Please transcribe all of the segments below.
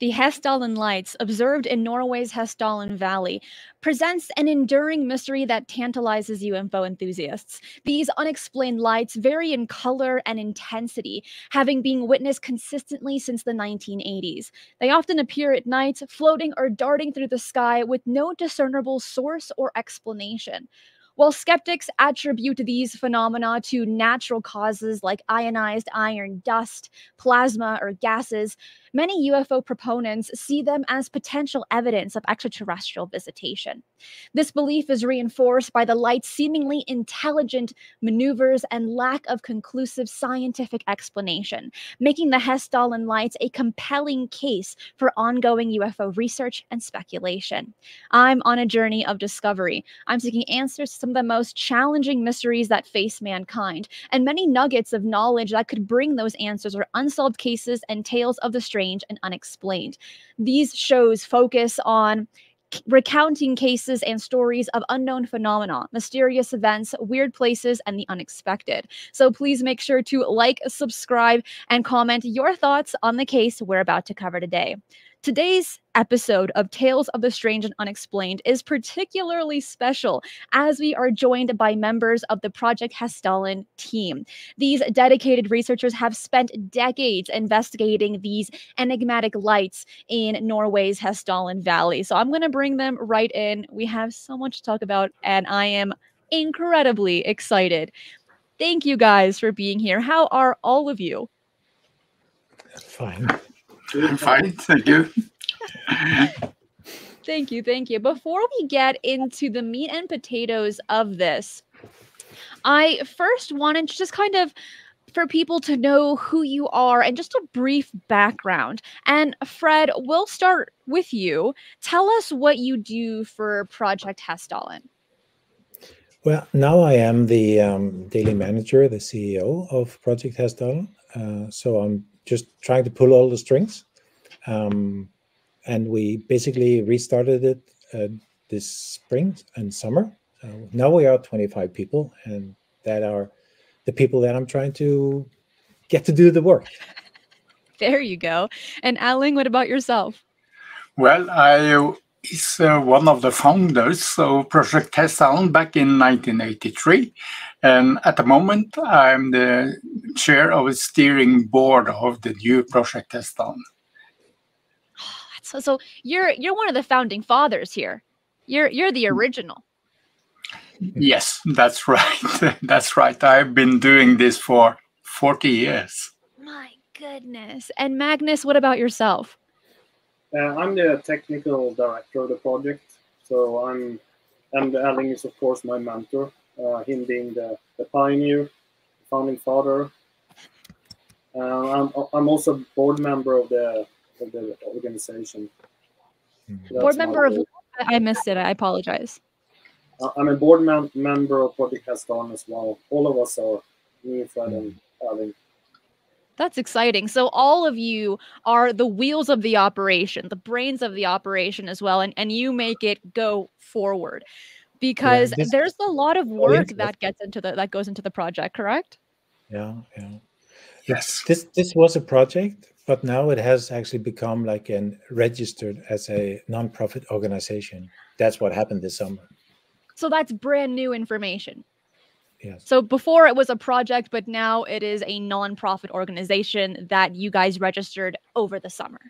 the Hessdalen lights observed in Norway's Hessdalen Valley, presents an enduring mystery that tantalizes UFO enthusiasts. These unexplained lights vary in color and intensity, having been witnessed consistently since the 1980s. They often appear at night, floating or darting through the sky with no discernible source or explanation. While skeptics attribute these phenomena to natural causes like ionized iron dust, plasma, or gases, many UFO proponents see them as potential evidence of extraterrestrial visitation. This belief is reinforced by the light's seemingly intelligent maneuvers and lack of conclusive scientific explanation, making the Hessdalen lights a compelling case for ongoing UFO research and speculation. I'm on a journey of discovery. I'm seeking answers to some of the most challenging mysteries that face mankind, and many nuggets of knowledge that could bring those answers are unsolved cases and tales of the strange and unexplained. These shows focus on recounting cases and stories of unknown phenomena, mysterious events, weird places, and the unexpected. So please make sure to like, subscribe, and comment your thoughts on the case we're about to cover today. Today's episode of Tales of the Strange and Unexplained is particularly special as we are joined by members of the Project Hessdalen team. These dedicated researchers have spent decades investigating these enigmatic lights in Norway's Hessdalen Valley. So I'm going to bring them right in. We have so much to talk about, and I am incredibly excited. Thank you guys for being here. How are all of you? Fine. I'm fine, thank you. Thank you, thank you. Before we get into the meat and potatoes of this, I first wanted to just kind of, for people to know who you are and just a brief background. And Fred, we'll start with you. Tell us what you do for Project Hessdalen. Well, now I am the daily manager, the CEO of Project Hessdalen. So I'm just trying to pull all the strings. And we basically restarted it this spring and summer. Now we are 25 people, and that are the people that I'm trying to get to do the work. There you go. And Alan, what about yourself? Well, I is one of the founders of Project Hessdalen back in 1983. And at the moment, I'm the chair of the steering board of the new Project Hessdalen. So you're one of the founding fathers here. You're the original. Yes, that's right. That's right. I've been doing this for 40 years. My goodness. And Magnus, what about yourself? I'm the technical director of the project, so and Erling is of course my mentor, him being the pioneer, founding father. I'm also a board member of the organization. So board member of, I missed it, I apologize. I'm a board member of Project Hessdalen as well. All of us are, me, Fred, and Erling. That's exciting. So all of you are the wheels of the operation, the brains of the operation as well, and you make it go forward, because yeah, there's a lot of work that goes into the project, correct? Yeah, yeah. Yes. This was a project, but now it has actually become like registered as a nonprofit organization. That's what happened this summer. So that's brand new information. Yes. So before it was a project, but now it is a nonprofit organization that you guys registered over the summer.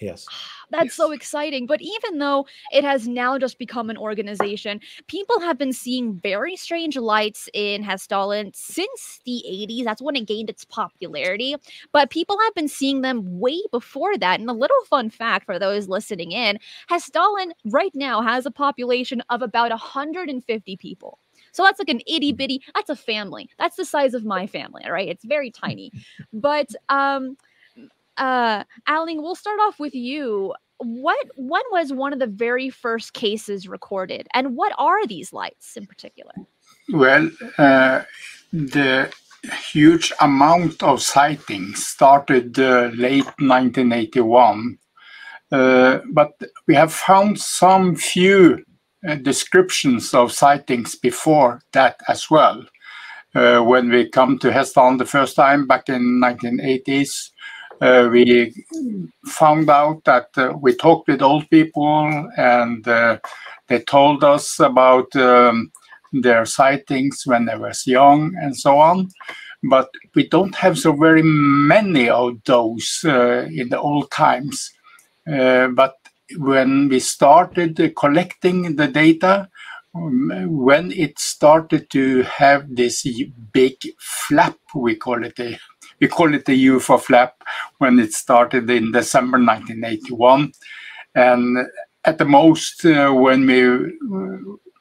Yes. That's so exciting. But even though it has now just become an organization, people have been seeing very strange lights in Hessdalen since the 80s. That's when it gained its popularity. But people have been seeing them way before that. And a little fun fact for those listening in, Hessdalen right now has a population of about 150 people. So that's like an itty bitty, that's a family. That's the size of my family, right? It's very tiny. But Alan, we'll start off with you. When was one of the very first cases recorded? And what are these lights in particular? Well, the huge amount of sightings started late 1981. But we have found some few descriptions of sightings before that as well. When we come to Hessdalen the first time back in 1980s, We found out that we talked with old people, and they told us about their sightings when they were young and so on. But we don't have so very many of those in the old times. But when we started collecting the data, when it started to have this big flap, we call it the UFO flap, when it started in December 1981. And at the most, when we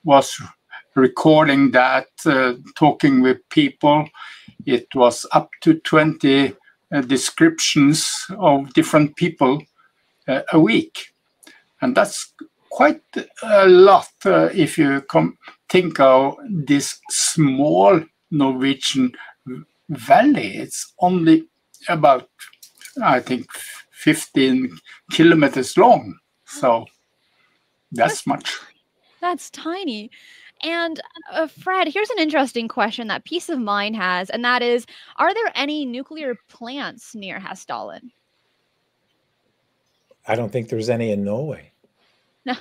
was recording that, talking with people, it was up to 20 descriptions of different people a week. And that's quite a lot if you think of this small Norwegian valley. It's only about, I think, 15 kilometers long. So that's much. That's tiny. And Fred, here's an interesting question that Peace of Mind has, and that is, are there any nuclear plants near Hessdalen? I don't think there's any in Norway. No.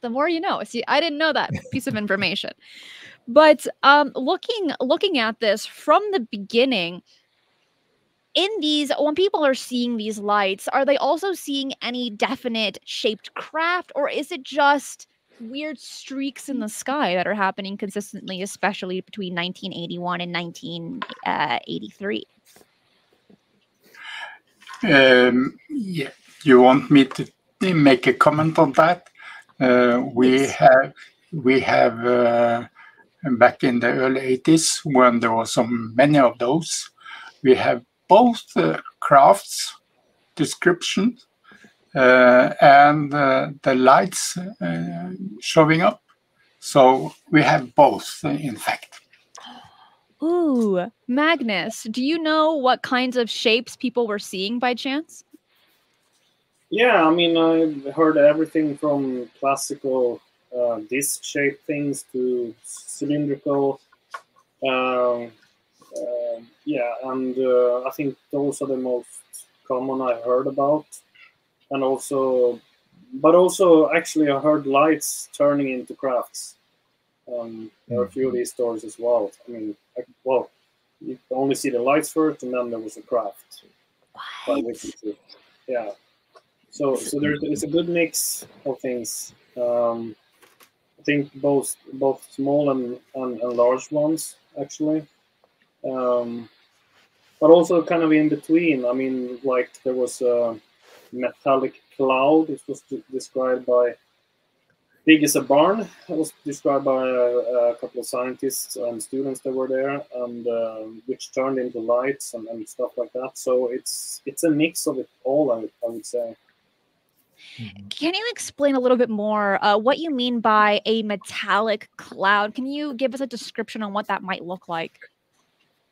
The more you know. See, I didn't know that piece of information. But looking at this from the beginning, in these, when people are seeing these lights, are they also seeing any definite shaped craft, or is it just weird streaks in the sky that are happening consistently, especially between 1981 and 1983? Yeah, you want me to make a comment on that? We have back in the early 80s, when there were so many of those, we have both crafts description and the lights showing up. So we have both, in fact. Ooh, Magnus, do you know what kinds of shapes people were seeing by chance? Yeah, I mean, I've heard everything from classical disc-shaped things to cylindrical. Yeah, and I think those are the most common I heard about. And also, but also, actually, I heard lights turning into crafts. There are a few of these stories as well. I mean, well, you only see the lights first, and then there was a craft. What? Yeah. So it's a good mix of things. I think both small and large ones, actually. But also kind of in between. I mean, like there was a metallic cloud. It was described by, big as a barn. It was described by a couple of scientists and students that were there, and which turned into lights and stuff like that. So it's a mix of it all, I would say. Can you explain a little bit more what you mean by a metallic cloud? Can you give us a description on what that might look like?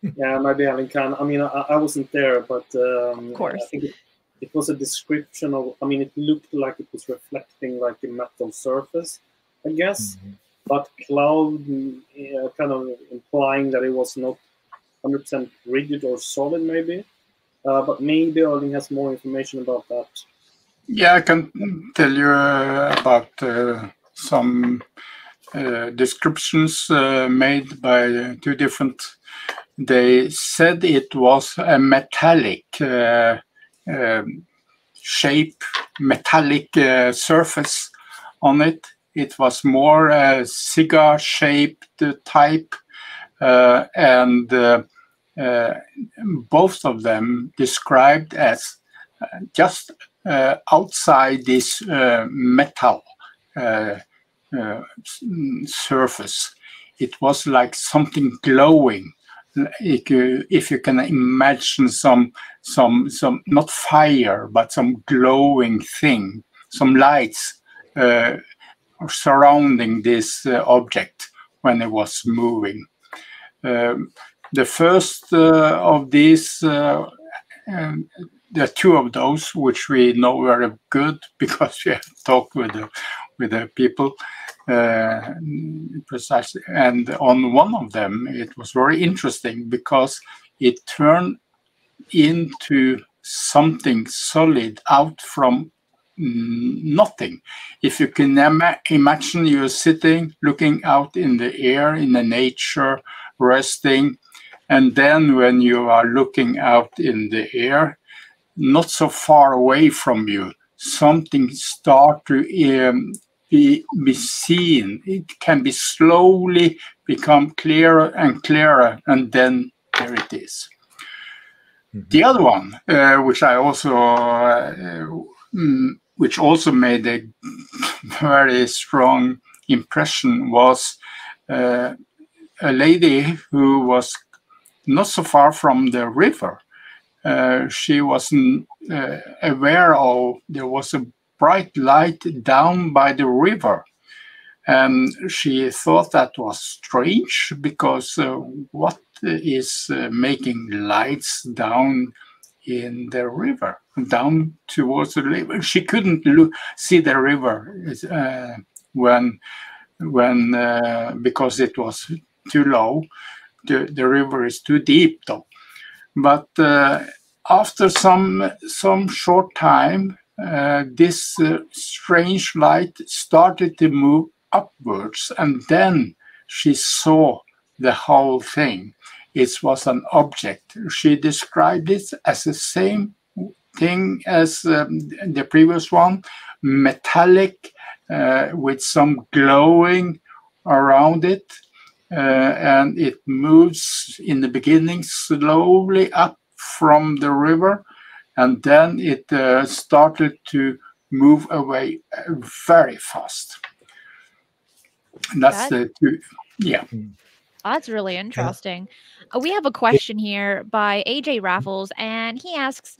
Yeah, maybe Alan can. I mean, I wasn't there, but of course. I think it was a description of, I mean, it looked like it was reflecting like a metal surface, I guess. Mm-hmm. But cloud kind of implying that it was not 100% rigid or solid, maybe. But maybe Erling has more information about that. Yeah, I can tell you about some descriptions made by two different. They said it was a metallic shape, metallic surface on it. It was more cigar-shaped type, and both of them described as just outside this metal surface. It was like something glowing. If you can imagine some not fire, but some glowing thing, some lights surrounding this object when it was moving. The first of these, there are two of those which we know very good because we have talked with the people precisely. And on one of them, it was very interesting because it turned into something solid out from nothing. If you can imagine you're sitting, looking out in the air, in the nature, resting, and then when you are looking out in the air, not so far away from you, something starts to be seen. It can be slowly become clearer and clearer, and then there it is. Mm-hmm. The other one, which also made a very strong impression, was a lady who was not so far from the river. She wasn't aware of there was a bright light down by the river. And she thought that was strange, because what is making lights down in the river, down towards the river? She couldn't see the river because it was too low. The river is too deep, though. But after some short time, this strange light started to move upwards, and then she saw the whole thing. It was an object. She described it as the same thing as the previous one, metallic, with some glowing around it, and it moves in the beginning slowly up from the river, and then it started to move away very fast. And yeah. Oh, that's really interesting. We have a question here by AJ Raffles, and he asks,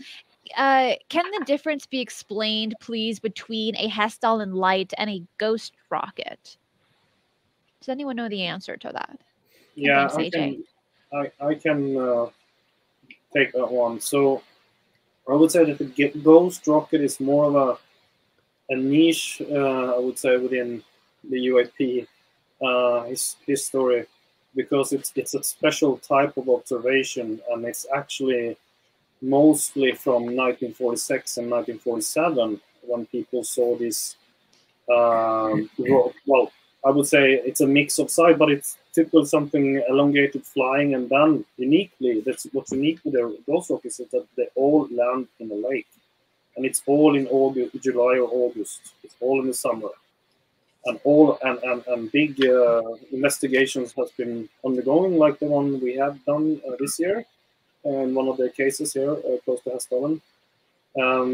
can the difference be explained, please, between a Hessdalen light and a ghost rocket? Does anyone know the answer to that? Yeah, I can take that one. So I would say that the ghost rocket is more of a niche, I would say, within the UAP history. Because it's a special type of observation, and it's actually mostly from 1946 and 1947 when people saw this. Well, I would say it's a mix of size, but it's typically something elongated flying, and then uniquely, that's what's unique with the ghost rockets is that they all land in a lake, and it's all in August, July or August. It's all in the summer. And big investigations has been undergoing, like the one we have done this year, and one of the cases here close to Hessdalen.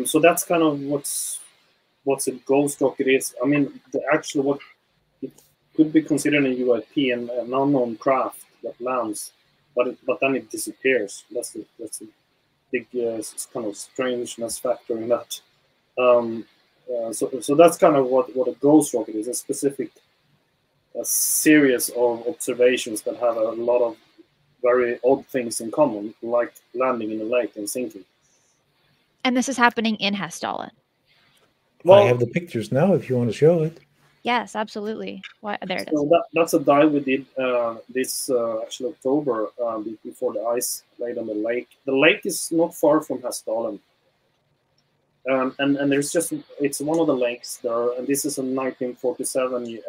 So that's kind of what's a ghost rocket is. I mean, actually what it could be considered a UAP, and an unknown craft that lands, but then it disappears. That's a big kind of strangeness factor in that. So that's kind of what a ghost rocket is, a specific series of observations that have a lot of very odd things in common, like landing in a lake and sinking. And this is happening in Hessdalen. Well, I have the pictures now if you want to show it. Yes, absolutely. Well, there it is. So that's a dive we did this actually October, before the ice laid on the lake. The lake is not far from Hessdalen. And there's just, it's one of the lakes there, and this is a 1947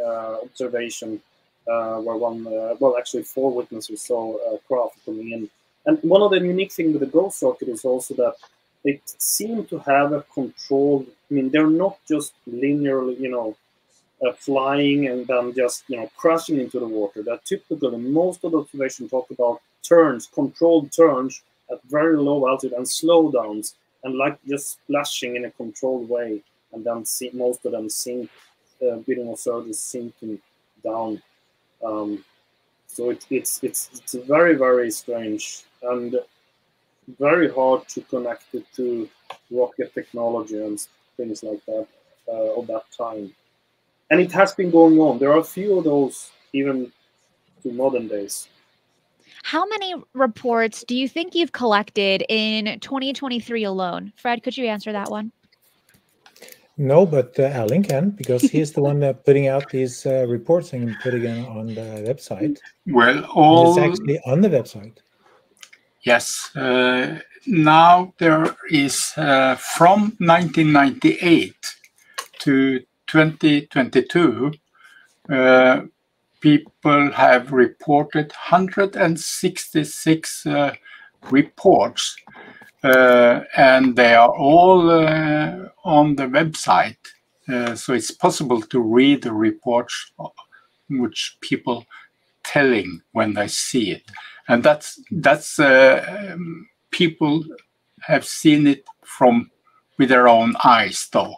observation where actually four witnesses saw a craft coming in. And one of the unique things with the ghost rocket is also that they seem to have a controlled, I mean, they're not just linearly, you know, flying and then just, you know, crashing into the water. That typically, most of the observations talk about turns, controlled turns at very low altitude and slowdowns, and like just splashing in a controlled way, and then see most of them sink, beating of surges sinking down. So it's very, very strange and very hard to connect it to rocket technology and things like that of that time. And it has been going on. There are a few of those even to modern days. How many reports do you think you've collected in 2023 alone? Fred, could you answer that one? No, but Alan can, because he's the one putting out these reports and putting them on the website. Well, all... It's actually on the website. Yes, now there is from 1998 to 2022, people have reported 166 reports, and they are all on the website. So it's possible to read the reports which people telling when they see it. And that's people have seen it from with their own eyes, though.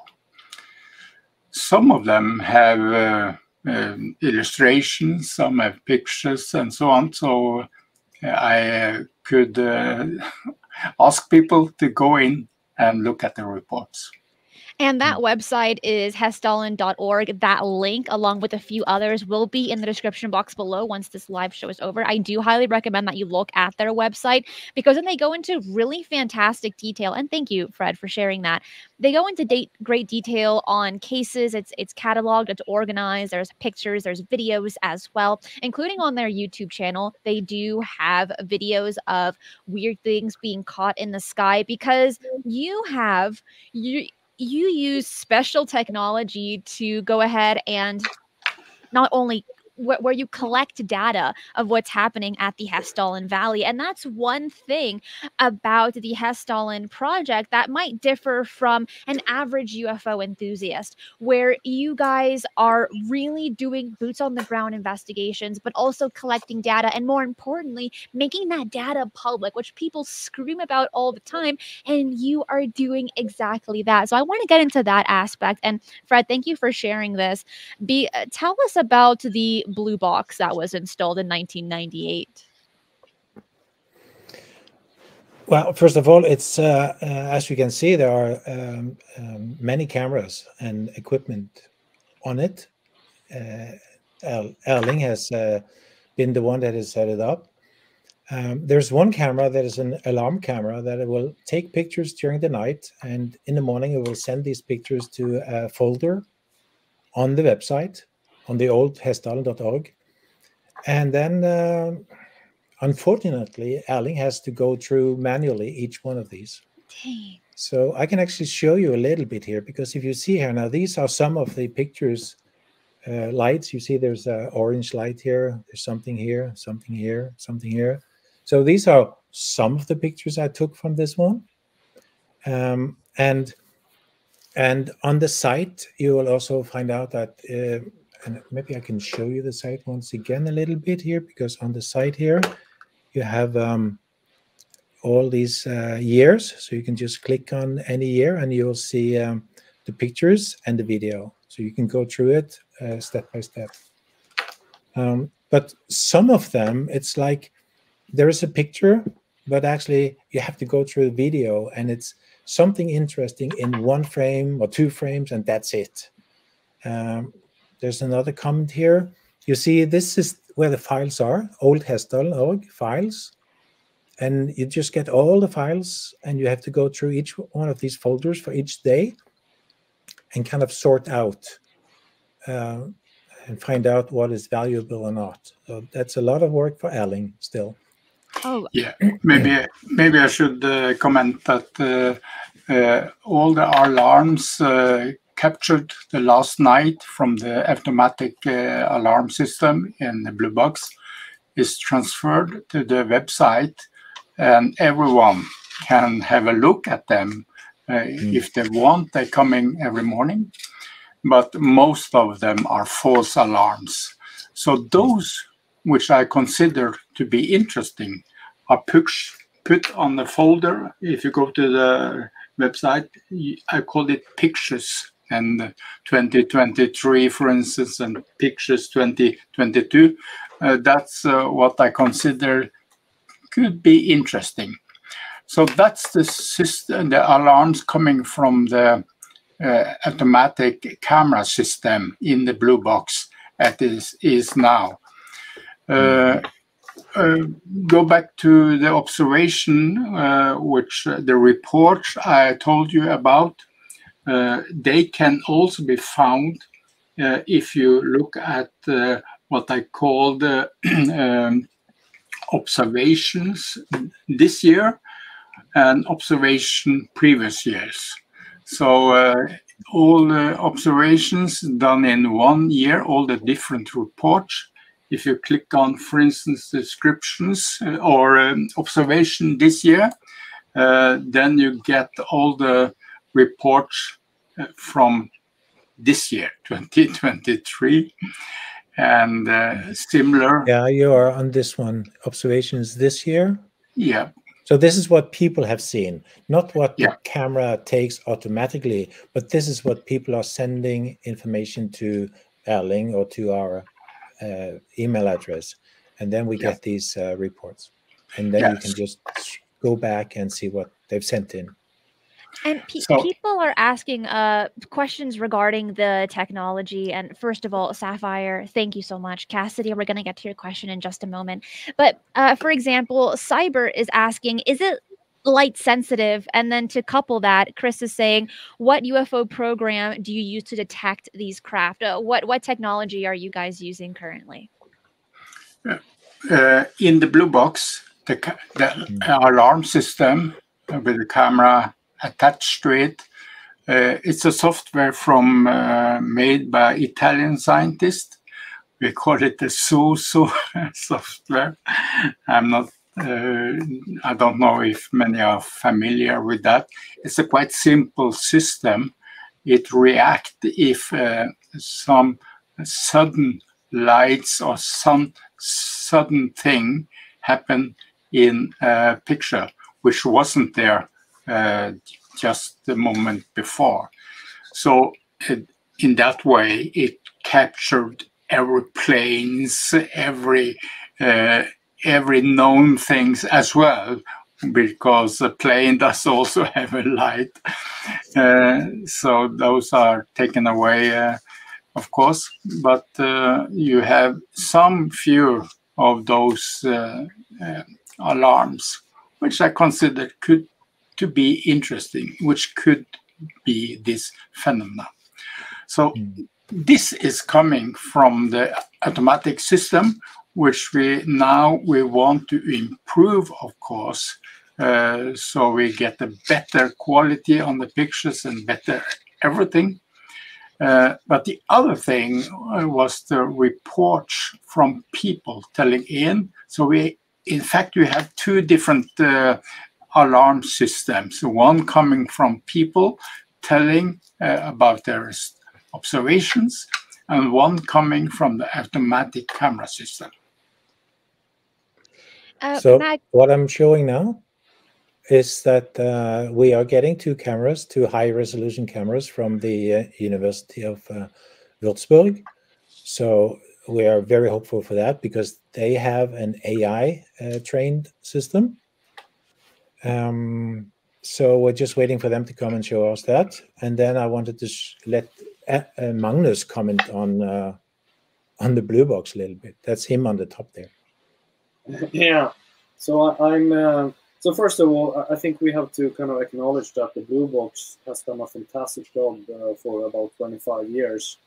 Some of them have illustrations, some have pictures, and so on. So I could ask people to go in and look at the reports. And that website is hessdalen.org. That link, along with a few others, will be in the description box below once this live show is over. I do highly recommend that you look at their website, because then they go into really fantastic detail. And thank you, Fred, for sharing that. They go into great detail on cases. It's cataloged, it's organized. There's pictures, there's videos as well, including on their YouTube channel. They do have videos of weird things being caught in the sky, because you use special technology to go ahead and not only where you collect data of what's happening at the Hessdalen Valley. And that's one thing about the Hessdalen project that might differ from an average UFO enthusiast, where you guys are really doing boots on the ground investigations, but also collecting data, and more importantly, making that data public, which people scream about all the time. And you are doing exactly that. So I want to get into that aspect. And Fred, thank you for sharing this. Tell us about the blue box that was installed in 1998. Well, first of all, it's as you can see, there are many cameras and equipment on it. Erling has been the one that has set it up. There's one camera that is an alarm camera that will take pictures during the night, and in the morning it will send these pictures to a folder on the website, on the old hessdalen.org. And then, unfortunately, Erling has to go through manually each one of these. Dang. So I can actually show you a little bit here, because if you see here, now these are some of the pictures, lights. You see there's an orange light here, there's something here, something here, something here. So these are some of the pictures I took from this one. And on the site, you will also find out that and maybe I can show you the site once again a little bit here, because on the site here, you have all these years. So you can just click on any year and you'll see the pictures and the video. So you can go through it step by step. But some of them, it's like there is a picture, but actually you have to go through the video, and it's something interesting in one frame or two frames, and that's it. There's another comment here. You see, this is where the files are, old Hessdalen.org files. And you just get all the files, and you have to go through each one of these folders for each day and kind of sort out and find out what is valuable or not. So that's a lot of work for Erling still. Oh, yeah. Maybe I should comment that all the alarms captured the last night from the automatic alarm system in the blue box is transferred to the website, and everyone can have a look at them. If they want, they're coming every morning, but most of them are false alarms. So those which I consider to be interesting are put on the folder. If you go to the website, I call it pictures. And 2023, for instance, and pictures 2022, that's what I consider could be interesting. So that's the system, the alarms coming from the automatic camera system in the blue box that is now. Go back to the observation, which the report I told you about. They can also be found if you look at what I call the observations this year. and observation previous years. So all the observations done in 1 year, all the different reports. If you click on, for instance, descriptions or observation this year, then you get all the reports from this year, 2023, and similar. Yeah, you are on this one. Observations this year? Yeah. So this is what people have seen, not what the camera takes automatically, but this is what people are sending information to Erling or to our email address, and then we get these reports, and then you can just go back and see what they've sent in. And people are asking questions regarding the technology. And first of all, Sapphire, thank you so much. Cassidy, we're going to get to your question in just a moment. But for example, Cyber is asking, is it light sensitive? And then to couple that, Chris is saying, what UFO program do you use to detect these craft? What technology are you guys using currently? In the blue box, the alarm system with the camera attached to it. It's a software from made by Italian scientists. We call it the SUSU software. I'm not. I don't know if many are familiar with that. It's a quite simple system. It reacts if some sudden lights or some sudden thing happen in a picture which wasn't there just the moment before. So in that way, it captured every planes, every known things as well, because a plane does also have a light. So those are taken away, of course, but you have some few of those alarms, which I consider could to be interesting, which could be this phenomena. So this is coming from the automatic system, which we want to improve, of course, so we get a better quality on the pictures and better everything. But the other thing was the reports from people telling in. So in fact, we have two different alarm systems, one coming from people telling about their observations, and one coming from the automatic camera system. So what I'm showing now is that we are getting two cameras, two high-resolution cameras from the University of Würzburg. So we are very hopeful for that because they have an AI-trained system. So we're just waiting for them to come and show us that. And then I wanted to let Magnus comment on the blue box a little bit. That's him on the top there. Yeah. So so first of all, I think we have to kind of acknowledge that the blue box has done a fantastic job for about 25 years.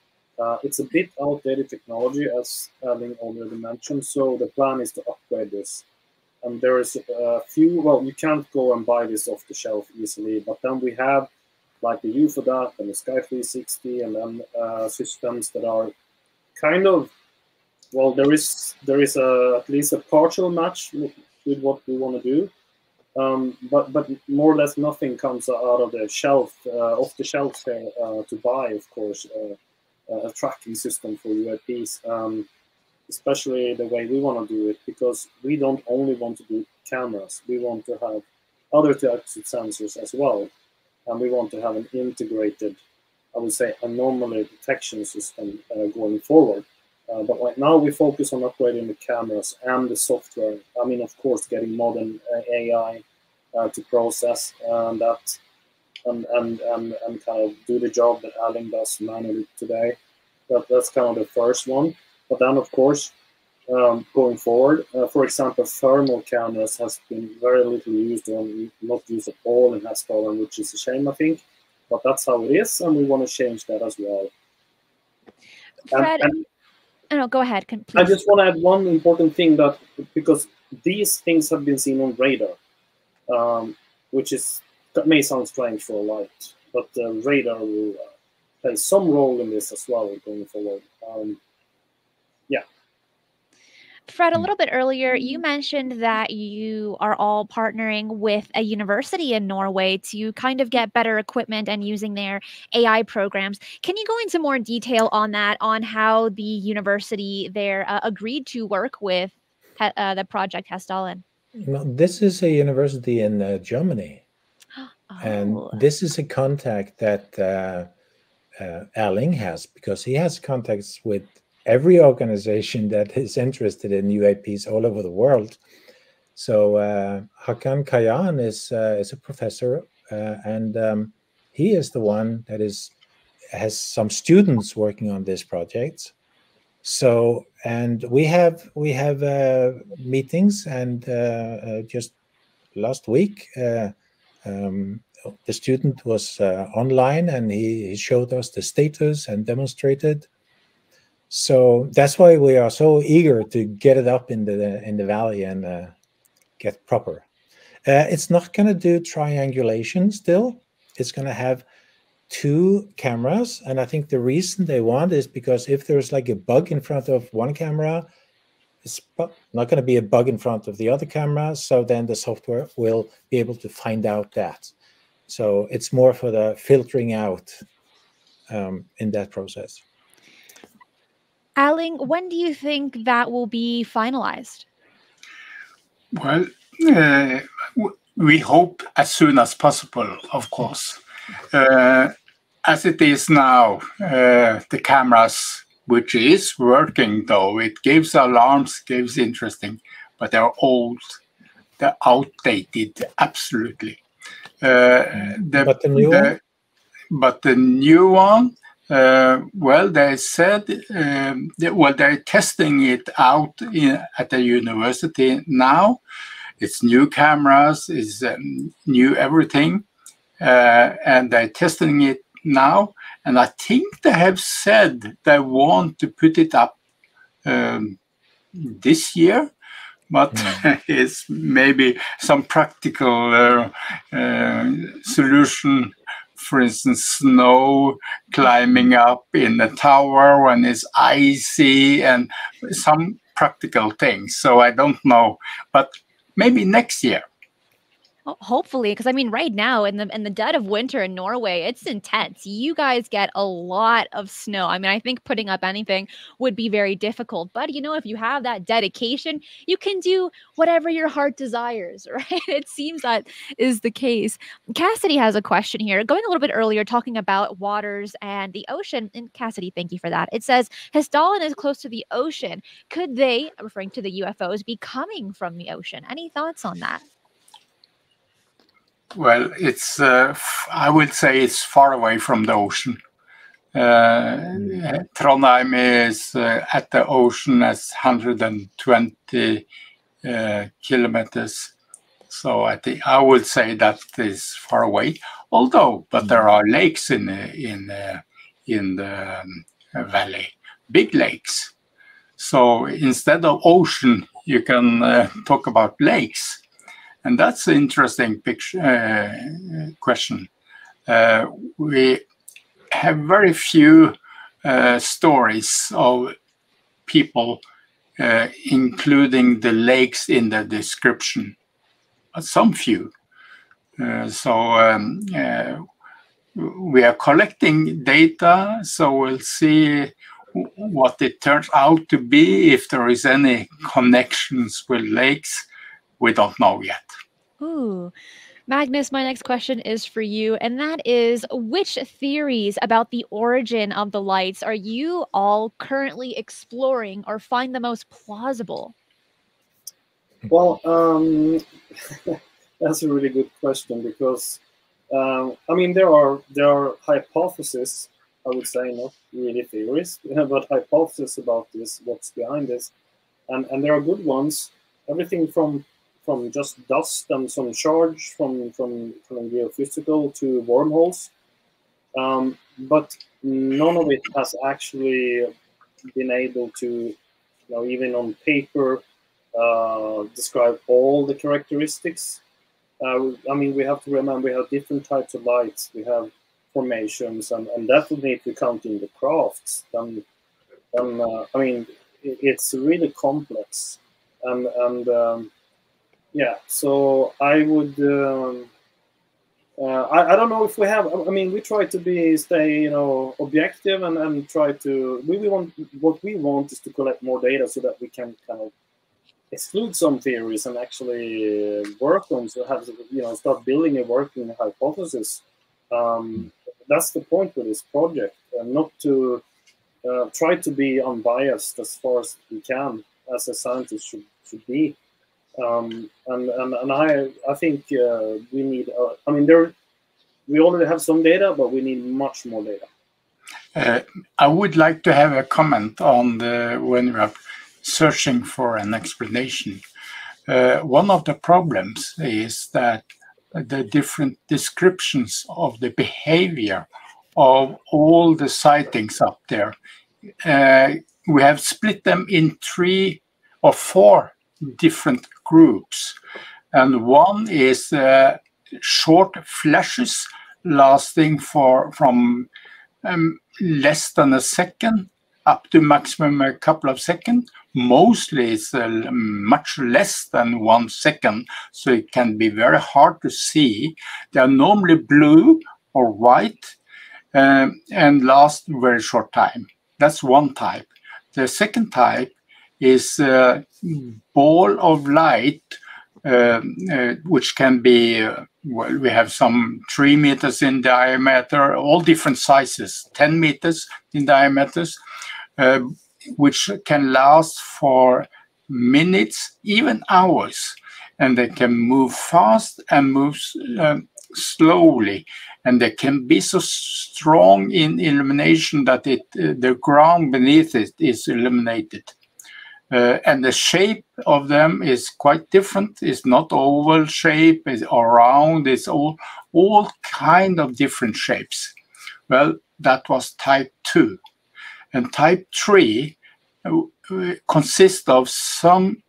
It's a bit outdated technology, as Erling already mentioned. So the plan is to upgrade this. And there is a few, well, you can't go and buy this off the shelf easily, but then we have like the UFODAP and the Sky 360 and then systems that are kind of, well, there is at least a partial match with what we want to do. But more or less nothing comes out of the shelf, off the shelf to buy, of course, a tracking system for UAPs. Especially the way we want to do it, because we don't only want to do cameras. We want to have other types of sensors as well. And we want to have an integrated, I would say, anomaly detection system going forward. But right now we focus on upgrading the cameras and the software. I mean, of course, getting modern AI to process that and kind of do the job that Alan does manually today. That's kind of the first one. But then, of course, going forward, for example, thermal cameras has been very little used, or not used at all in Hessdalen, which is a shame, I think. But that's how it is, and we want to change that as well. Fred, no, go ahead. Please. I just want to add one important thing, that because these things have been seen on radar, which is, that may sound strange for a light, but radar will play some role in this as well going forward. Fred, a little bit earlier, you mentioned that you are all partnering with a university in Norway to kind of get better equipment and using their AI programs. Can you go into more detail on that, on how the university there agreed to work with the Project Hessdalen? Well, this is a university in Germany. Oh. And this is a contact that Erling has, because he has contacts with every organization that is interested in UAPs all over the world. So Hakan Kayan is a professor, and he is the one that has some students working on this project. So, and we have meetings, and just last week the student was online, and he showed us the status and demonstrated. So that's why we are so eager to get it up in the valley and get proper. It's not going to do triangulation still. It's going to have two cameras, and I think the reason they want is because if there's like a bug in front of one camera, it's not going to be a bug in front of the other camera, so then the software will be able to find out that. So it's more for the filtering out in that process. Erling, when do you think that will be finalized? Well, we hope as soon as possible, of course. As it is now, the cameras, which is working though, it gives alarms, gives interesting, but they're old, they're outdated, absolutely. But the new one, well, they said, well, they're testing it out at the university now. It's new cameras, it's new everything, and they're testing it now. And I think they have said they want to put it up this year, but it's maybe some practical solution. For instance, snow, climbing up in the tower when it's icy, and some practical things. So I don't know, but maybe next year. Well, hopefully, because I mean, right now in the dead of winter in Norway, it's intense. You guys get a lot of snow. I mean, I think putting up anything would be very difficult. But you know, if you have that dedication, you can do whatever your heart desires, right? It seems that is the case. Cassidy has a question here. Going a little bit earlier, talking about waters and the ocean. And Cassidy, thank you for that. It says, Hessdalen is close to the ocean. Could they, referring to the UFOs, be coming from the ocean? Any thoughts on that? Well, it's I would say it's far away from the ocean. Trondheim is at the ocean as 120 kilometers. So I would say that is far away. Although, but there are lakes in the valley, big lakes. So instead of ocean, you can talk about lakes. And that's an interesting picture, question. We have very few stories of people including the lakes in the description, but some few. We are collecting data, so we'll see what it turns out to be, if there is any connections with lakes. We don't know yet. Ooh. Magnus, my next question is for you, and that is, which theories about the origin of the lights are you all currently exploring or find the most plausible? Well, that's a really good question, because I mean, there are hypotheses, I would say, not really theories, but hypotheses about this, what's behind this, and there are good ones. Everything from just dust and some charge from geophysical to wormholes. But none of it has actually been able to, you know, even on paper, describe all the characteristics. I mean, we have to remember we have different types of lights. We have formations, and definitely if you count in the crafts, then I mean, it's really complex. And yeah, so I would, I don't know if we have, I mean, we try to stay, you know, objective and try to, what we want is to collect more data so that we can kind of exclude some theories and actually work on, so have, you know, start building a working hypothesis. That's the point with this project, and not to try to be unbiased as far as we can, as a scientist should be. And I think we need, I mean, we already have some data, but we need much more data. I would like to have a comment on when you are searching for an explanation. One of the problems is that the different descriptions of the behavior of all the sightings up there, we have split them in 3 or 4 different groups, and one is short flashes lasting from less than a second up to maximum a couple of seconds. Mostly it's much less than 1 second, so it can be very hard to see. They are normally blue or white and last very short time. That's one type. The second type is a ball of light, which can be, well, we have some 3 meters in diameter, all different sizes, 10 meters in diameters, which can last for minutes, even hours, and they can move fast and move slowly, and they can be so strong in illumination that it, the ground beneath it is illuminated. And the shape of them is quite different. It's not oval shape, it's round, it's all kind of different shapes. Well, that was type 2. And type 3 consists of some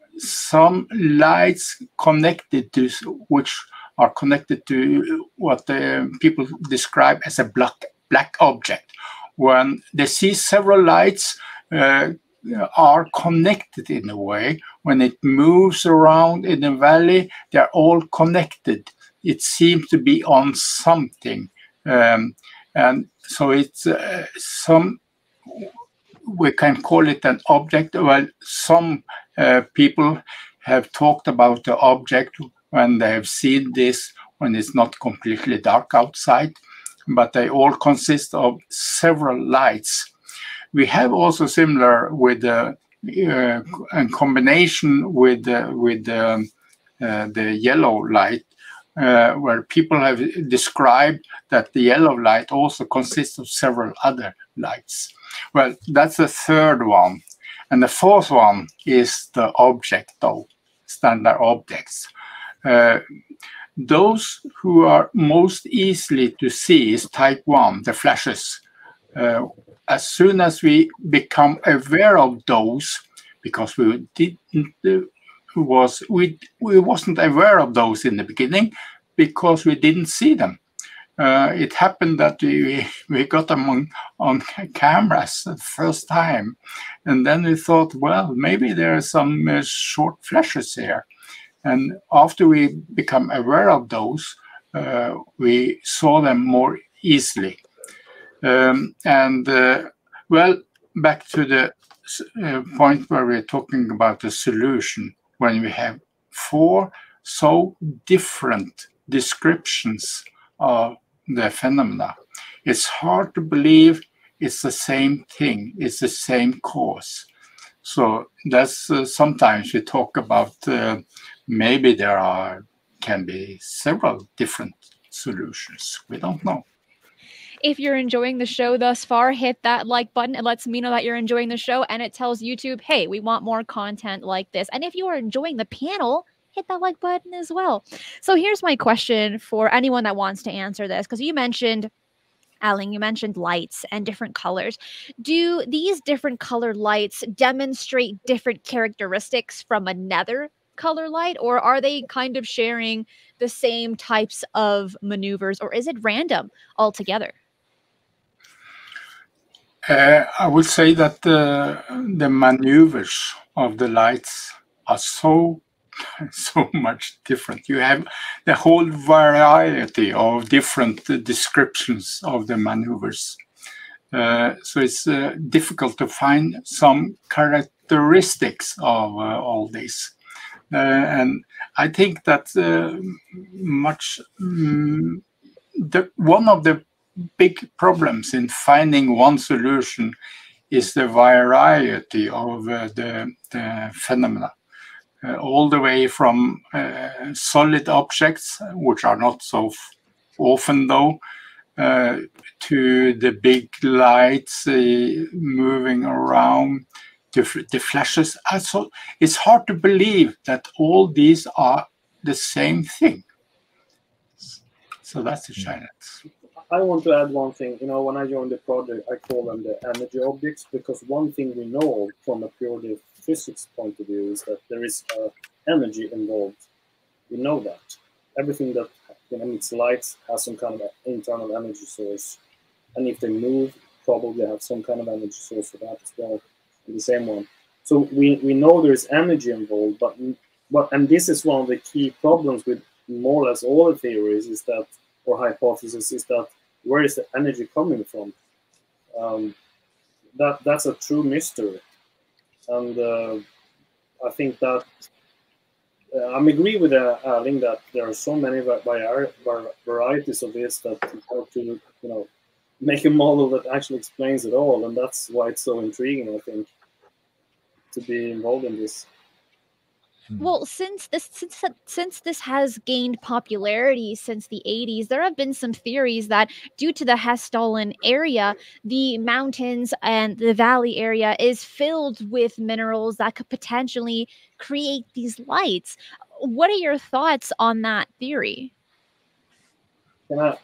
lights connected to, which are connected to what the people describe as a black object. When they see several lights are connected in a way. When it moves around in the valley, they're all connected. It seems to be on something. And so it's we can call it an object. Well, some people have talked about the object when they have seen this, when it's not completely dark outside, but they all consist of several lights. We have also similar with in combination with the yellow light, where people have described that the yellow light also consists of several other lights. Well, that's the third one. And the fourth one is the object, though, standard objects. Those who are most easily to see is type 1, the flashes. As soon as we become aware of those, because we wasn't aware of those in the beginning, because we didn't see them. It happened that we got them on cameras the first time, and then we thought, well, maybe there are some short flashes here. And after we become aware of those, we saw them more easily. Well, back to the point where we're talking about the solution, when we have 4 so different descriptions of the phenomena. It's hard to believe it's the same thing, it's the same cause. So that's sometimes we talk about maybe there can be several different solutions. We don't know. If you're enjoying the show thus far, hit that like button. It lets me know that you're enjoying the show, and it tells YouTube, hey, we want more content like this. And if you are enjoying the panel, hit that like button as well. So here's my question for anyone that wants to answer this, because you mentioned, Alan, you mentioned lights and different colors. Do these different color lights demonstrate different characteristics from another color light, or are they kind of sharing the same types of maneuvers, or is it random altogether? I would say that the maneuvers of the lights are so much different. You have the whole variety of different descriptions of the maneuvers. So it's difficult to find some characteristics of all this. And I think that one of the big problems in finding one solution is the variety of the phenomena, all the way from solid objects, which are not so often though, to the big lights moving around, the flashes. So it's hard to believe that all these are the same thing. So that's the challenge. I want to add one thing. You know, when I joined the project, I call them the energy objects, because one thing we know from a purely physics point of view is that there is energy involved. We know that. Everything that emits lights has some kind of internal energy source. And if they move, probably have some kind of energy source for that as well, the same one. So we know there is energy involved, but and this is one of the key problems with more or less all the theories is that, or hypothesis is that, where is the energy coming from? That's a true mystery. And I think that I'm agree with Erling that there are so many varieties of this that you have to, make a model that actually explains it all, and that's why it's so intriguing, I think, to be involved in this. Well, since this has gained popularity since the 80s, there have been some theories that due to the Hessdalen area, the mountains and the valley area is filled with minerals that could potentially create these lights. What are your thoughts on that theory?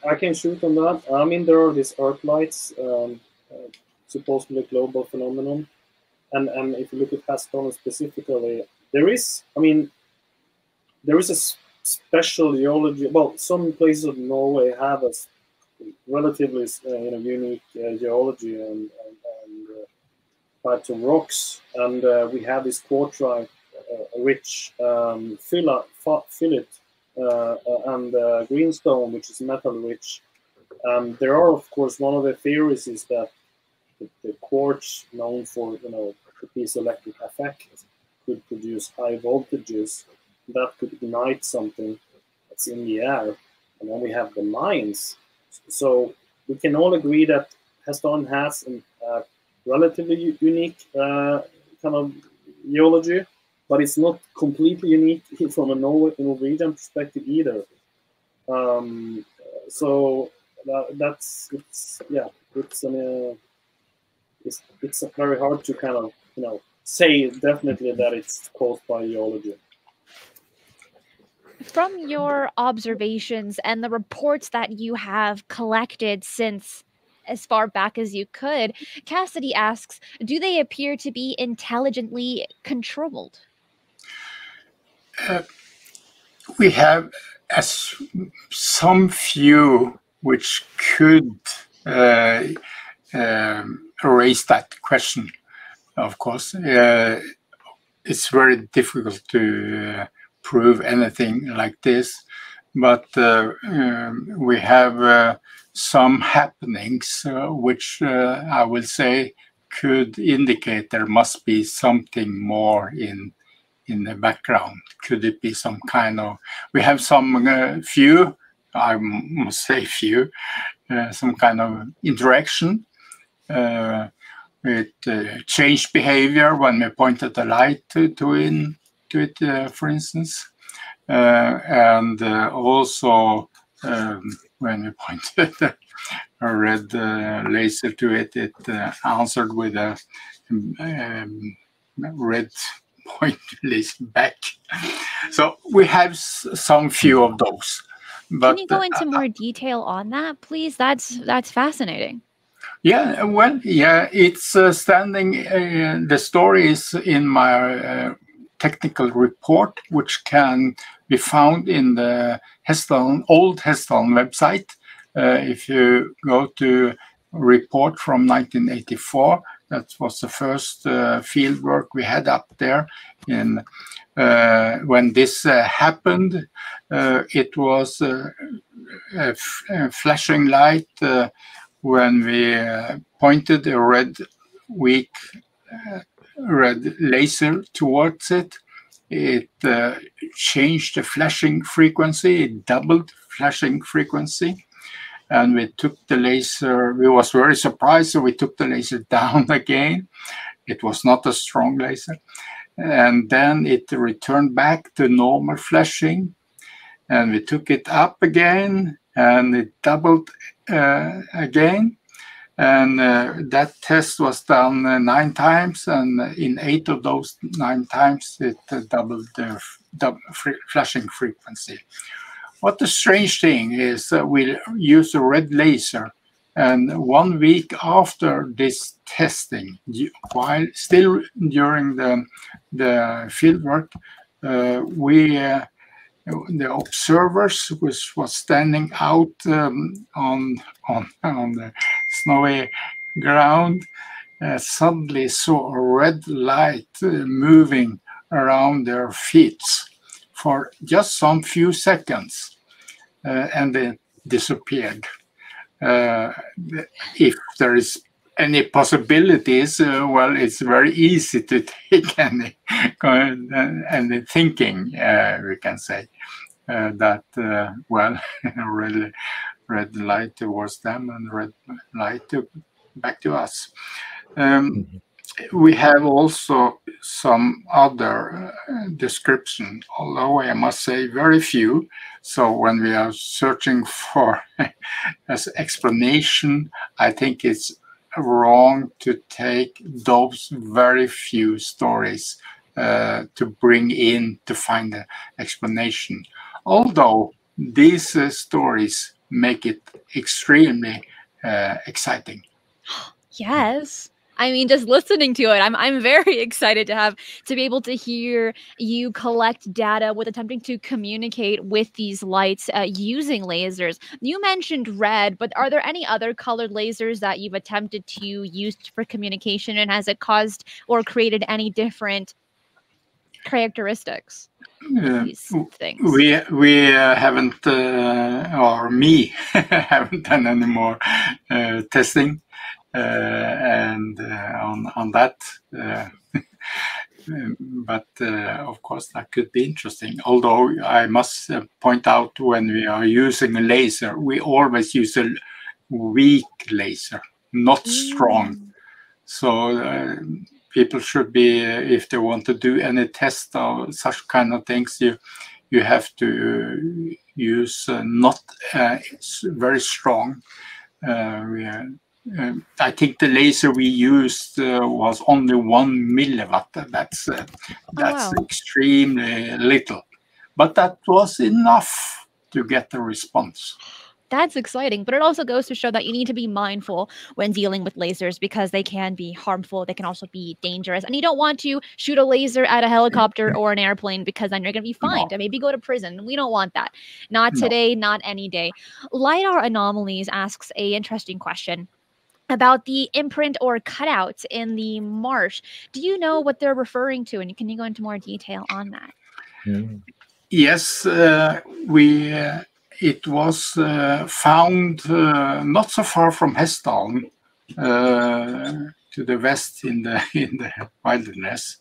I can shoot on that. I mean, there are these earth lights, supposedly a global phenomenon. And if you look at Hessdalen specifically, there is a special geology. Well, some places of Norway have a relatively unique geology and types of rocks, and we have this quartzite-rich fillet and greenstone, which is metal-rich. There are, of course, one of the theories is that the quartz, known for the piezoelectric effect, could produce high voltages that could ignite something that's in the air, and then we have the mines. So we can all agree that Hessdalen has a relatively unique kind of geology, but it's not completely unique from a Norwegian perspective either. So it's very hard to kind of say definitely that it's caused by geology. From your observations and the reports that you have collected since as far back as you could, Cassidy asks, do they appear to be intelligently controlled? We have some few which could raise that question. Of course, it's very difficult to prove anything like this, but we have some happenings which I will say could indicate there must be something more in the background. Could it be some kind of? We have some few, I must say few, some kind of interaction. It changed behavior when we pointed the light to it, for instance, and also when we pointed a red laser to it, it answered with a red point laser back. So we have some few of those. But can you go into more detail on that, please? That's fascinating. Yeah, well, yeah, it's standing. The story is in my technical report, which can be found in the Hessdalen, old Hessdalen website. If you go to report from 1984, that was the first field work we had up there. In when this happened, it was a flashing light. When we pointed a red laser towards it, it changed the flashing frequency. It doubled flashing frequency. And we took the laser, we was very surprised, so we took the laser down again. It was not a strong laser. And then it returned back to normal flashing. And we took it up again, and it doubled again. And that test was done 9 times, and in 8 of those 9 times, it doubled the flashing frequency. What the strange thing is, we use a red laser, and 1 week after this testing, while still during the field work, the observers, which was standing out on the snowy ground, suddenly saw a red light moving around their feet for just some few seconds, and then disappeared. If there is any possibilities, well, it's very easy to take any thinking, we can say, that, well, really red light towards them and red light back to us. Mm-hmm. We have also some other description, although I must say very few. So when we are searching for as explanation, I think it's wrong to take those very few stories to bring in to find an explanation. Although these stories make it extremely exciting. Yes. I mean, just listening to it, I'm very excited to be able to hear you collect data with attempting to communicate with these lights using lasers. You mentioned red, but are there any other colored lasers that you've attempted to use for communication, and has it caused or created any different characteristics? We haven't, or me, haven't done any more testing. On that, but of course that could be interesting. Although I must point out, when we are using a laser, we always use a weak laser, not strong. So people should be, if they want to do any test or such kind of things, you have to use not very strong. I think the laser we used was only 1 milliwatt. That's oh, wow. Extremely little, but that was enough to get the response. That's exciting, but it also goes to show that you need to be mindful when dealing with lasers, because they can be harmful. They can also be dangerous, and you don't want to shoot a laser at a helicopter or an airplane, because then you're going to be fined and maybe go to prison. We don't want that. Not today, not any day. LiDAR Anomalies asks an interesting question about the imprint or cutouts in the marsh. Do you know what they're referring to, and can you go into more detail on that? Yeah. Yes, it was found not so far from Hessdalen, to the west in the wilderness.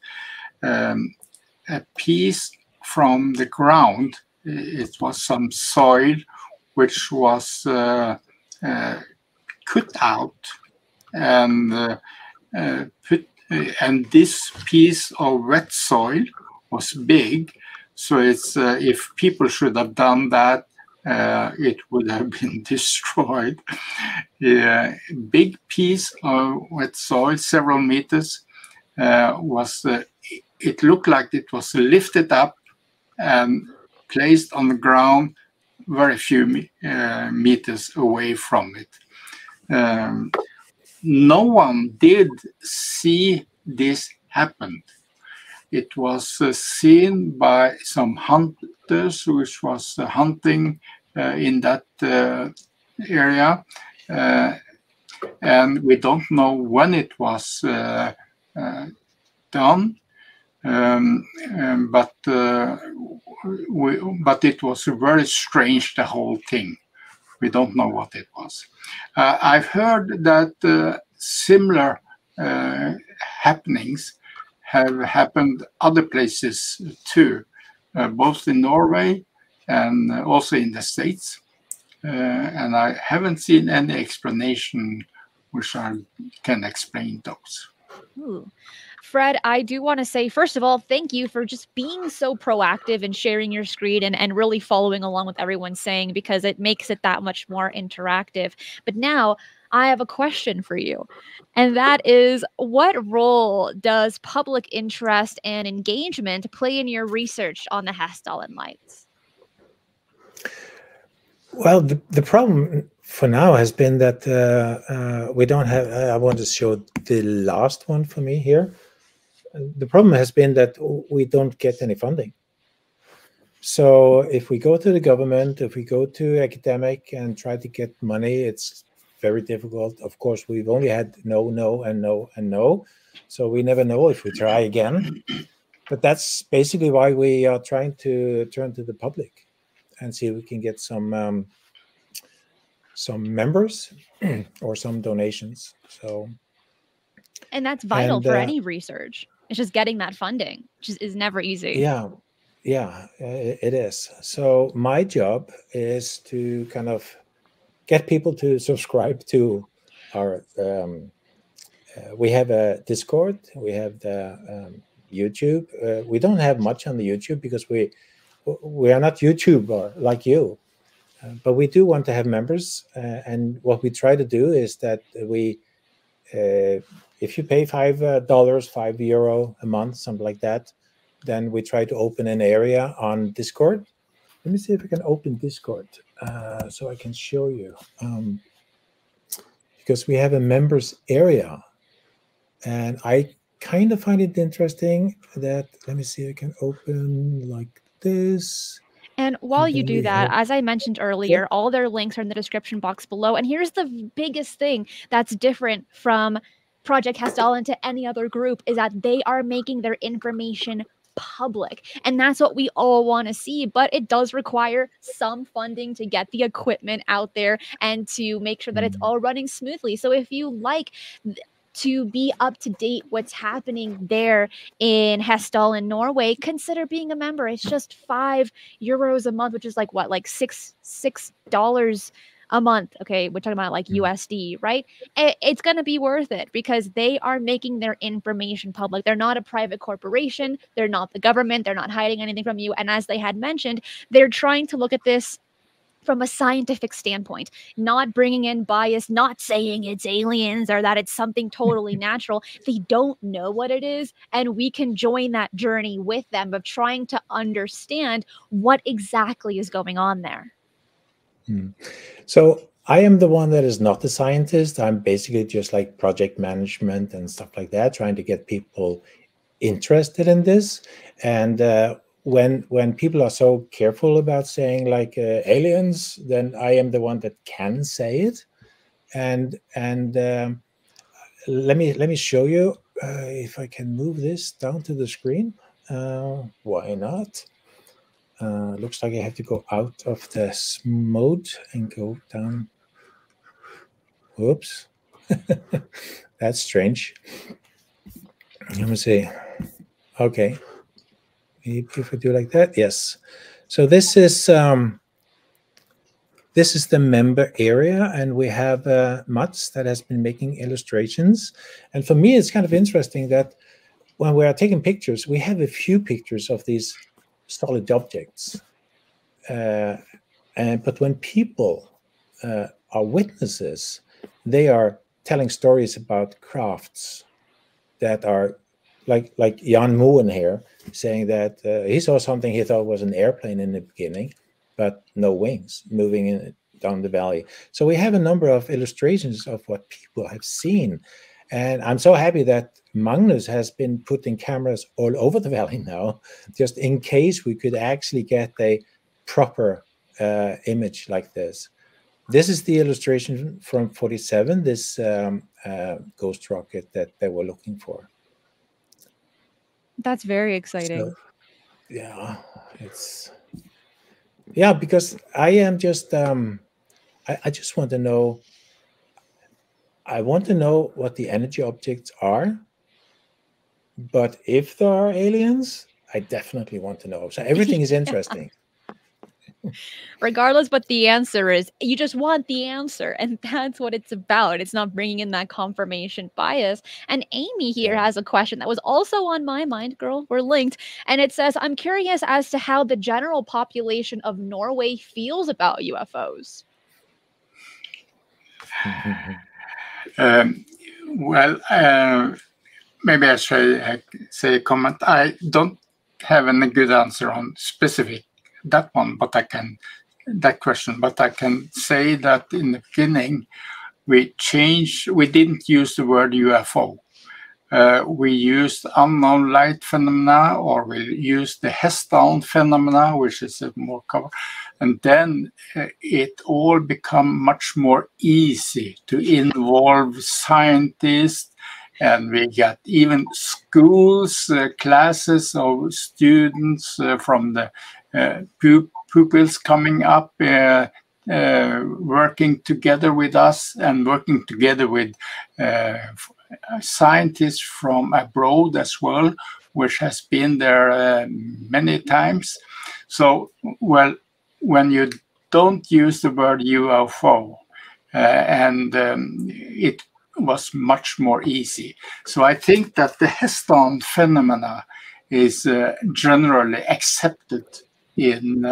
A piece from the ground. It was some soil which was cut out and and this piece of wet soil was big. So it's if people should have done that, it would have been destroyed. Big piece of wet soil, several meters, was. It looked like it was lifted up and placed on the ground, very few meters away from it. No one did see this happen. It was seen by some hunters which was hunting in that area, and we don't know when it was done, but it was very strange, the whole thing. We don't know what it was. I've heard that similar happenings have happened other places too, both in Norway and also in the States. And I haven't seen any explanation which I can explain those. Ooh. Fred, I do want to say, first of all, thank you for just being so proactive and sharing your screen and really following along with everyone saying, because it makes it that much more interactive. But now I have a question for you, and that is, what role does public interest and engagement play in your research on the Hessdalen lights? Well, the problem for now has been that we don't have, I want to show the last one for me here. The problem has been that we don't get any funding. So if we go to the government, if we go to academic and try to get money, it's very difficult. Of course, we've only had no, no, and no, and no. So we never know if we try again. But that's basically why we are trying to turn to the public and see if we can get some members or some donations. So, and that's vital for any research. It's just getting that funding, which is never easy. Yeah, yeah, it is. So my job is to kind of get people to subscribe to our, we have a Discord, we have the YouTube. We don't have much on the YouTube because we are not YouTuber like you, but we do want to have members. And what we try to do is that we, if you pay $5, €5 a month, something like that, then we try to open an area on Discord. Let me see if I can open Discord so I can show you. Because we have a members area, and I kind of find it interesting that, let me see, I can open like this. And while you do that, as I mentioned earlier, all their links are in the description box below. And here's the biggest thing that's different from Project Hessdalen to any other group is that they are making their information public. And that's what we all want to see. But it does require some funding to get the equipment out there and to make sure that it's all running smoothly. So if you like to be up to date what's happening there in Hessdalen, Norway, consider being a member. It's just €5 a month, which is like what, like $6 a month. Okay, we're talking about like USD, right? It's going to be worth it because they are making their information public. They're not a private corporation. They're not the government. They're not hiding anything from you. And as they had mentioned, they're trying to look at this from a scientific standpoint, not bringing in bias, not saying it's aliens or that it's something totally natural. They don't know what it is, and we can join that journey with them of trying to understand what exactly is going on there. So I am the one that is not the scientist. I'm basically just like project management and stuff like that, trying to get people interested in this. And when people are so careful about saying like aliens, then I am the one that can say it. And let me show you if I can move this down to the screen. Why not? Looks like I have to go out of this mode and go down. Whoops, that's strange. Let me see. Okay. If we do like that, yes. So this is the member area, and we have Mats that has been making illustrations. And for me, it's kind of interesting that when we are taking pictures, we have a few pictures of these solid objects. But when people are witnesses, they are telling stories about crafts that are like Jan Muen here, saying that he saw something he thought was an airplane in the beginning, but no wings, moving down the valley. So we have a number of illustrations of what people have seen. And I'm so happy that Magnus has been putting cameras all over the valley now, just in case we could actually get a proper image like this. This is the illustration from 47, this ghost rocket that they were looking for. That's very exciting. So, yeah, it's... Yeah, because I am just, I just want to know, I want to know what the energy objects are, but if there are aliens, I definitely want to know. So everything is interesting. Regardless what the answer is, you just want the answer, and that's what it's about. It's not bringing in that confirmation bias. And Amy here has a question that was also on my mind, girl, we're linked, and it says, I'm curious as to how the general population of Norway feels about UFOs. Well, maybe I should say a comment. I don't have any good answer on specific that one, but I can, that question, but I can say that in the beginning we changed, we didn't use the word UFO. We used unknown light phenomena, or we used the Hessdalen phenomena, which is a more cover. And then it all become much more easy to involve scientists, and we got even schools, classes of students from the pupils coming up, working together with us and working together with scientists from abroad as well, which has been there many times. So, well, when you don't use the word UFO, and it was much more easy. So I think that the Hessdalen phenomena is generally accepted in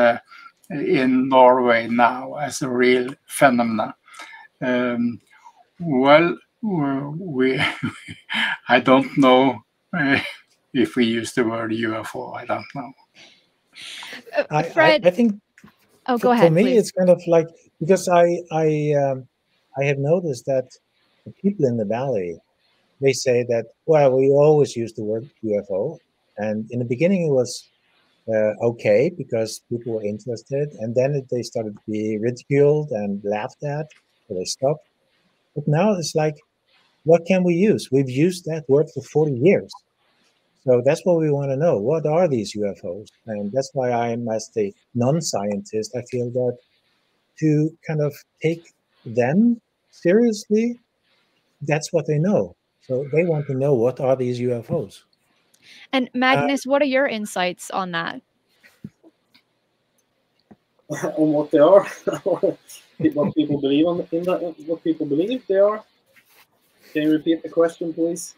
Norway now as a real phenomena. Well, we I don't know if we use the word UFO. I don't know. Fred, I think. Oh, go ahead. For me, please. It's kind of like, because I have noticed that the people in the valley, they say that, well, we always use the word UFO, and in the beginning it was okay, because people were interested, and then they started to be ridiculed and laughed at, so they stopped. But now it's like, what can we use? We've used that word for 40 years. So that's what we want to know. What are these UFOs? And that's why I'm, as the non-scientist, I feel that to kind of take them seriously, that's what they know. So they want to know, what are these UFOs? And Magnus, what are your insights on that? On what they are, what people believe on in that, what people believe they are. Can you repeat the question, please?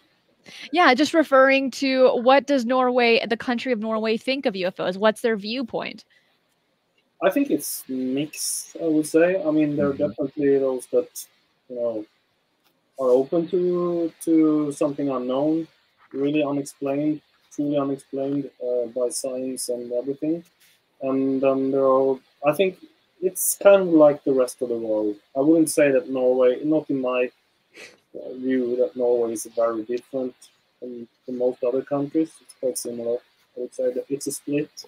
Yeah, just referring to, what does Norway, the country of Norway, think of UFOs? What's their viewpoint? I think it's mixed, I would say. I mean, there are definitely those that, you know, are open to something unknown, really unexplained, truly unexplained by science and everything. And there are, I think it's kind of like the rest of the world. I wouldn't say that Norway, not in my view, that Norway is very different from most other countries. It's quite similar. I would say that it's a split,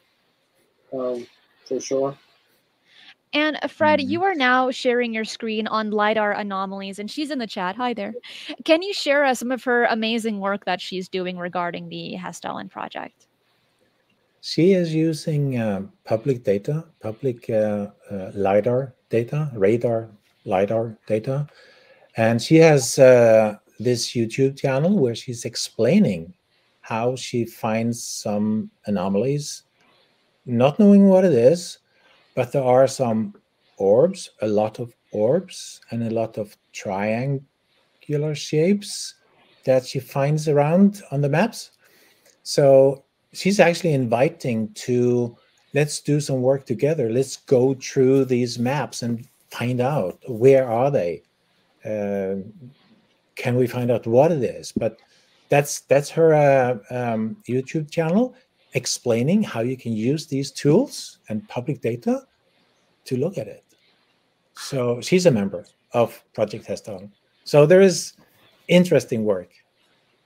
for sure. And Fred, you are now sharing your screen on LiDAR anomalies, and she's in the chat. Hi there. Can you share us some of her amazing work that she's doing regarding the Hessdalen project? She is using public data, public LiDAR data, radar LiDAR data. And she has this YouTube channel where she's explaining how she finds some anomalies, not knowing what it is, but there are some orbs, a lot of orbs, and a lot of triangular shapes that she finds around on the maps. So she's actually inviting to, let's do some work together. Let's go through these maps and find out, where are they? Can we find out what it is? But that's her YouTube channel, explaining how you can use these tools and public data to look at it. So she's a member of Project Hessdalen. So there is, interesting work.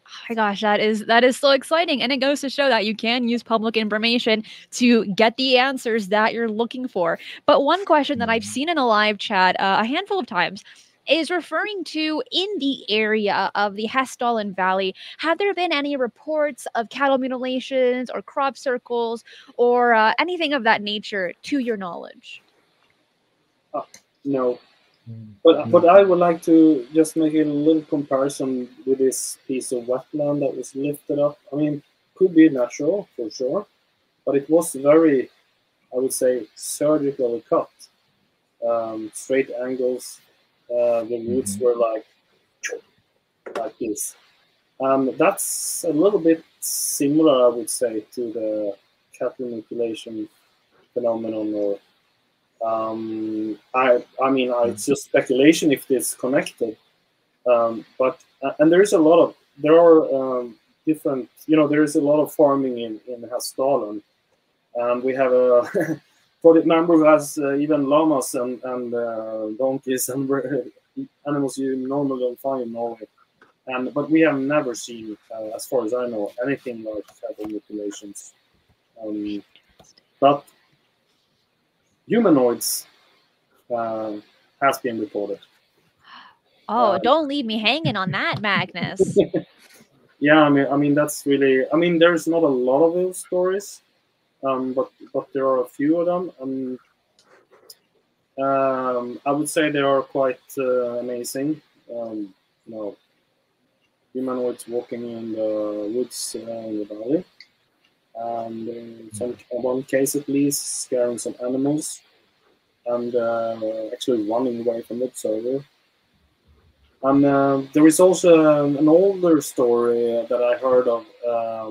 Oh my gosh, that is so exciting. And it goes to show that you can use public information to get the answers that you're looking for. But one question that I've seen in a live chat a handful of times is referring to, in the area of the Hessdalen Valley, have there been any reports of cattle mutilations or crop circles or anything of that nature to your knowledge? No. But I would like to just make a little comparison with this piece of wetland that was lifted up. I mean, could be natural for sure, but it was very, I would say, surgically cut. Straight angles, the roots were like this. That's a little bit similar, I would say, to the cattle mutilation phenomenon, or I mean, it's just speculation if it's connected, and there is a lot of, different, you know, there is a lot of farming in Hessdalen. We have a project member who has even llamas and donkeys and animals you normally don't find in Norway. But we have never seen, as far as I know, anything like cattle mutilations. But humanoids has been reported. Oh, don't leave me hanging on that, Magnus. Yeah, I mean, that's really, I mean, there's not a lot of those stories, but there are a few of them. I would say they are quite amazing. You know, humanoids walking in the woods in the valley. And in one case at least, scaring some animals and actually running away from the observer. And there is also an older story that I heard of,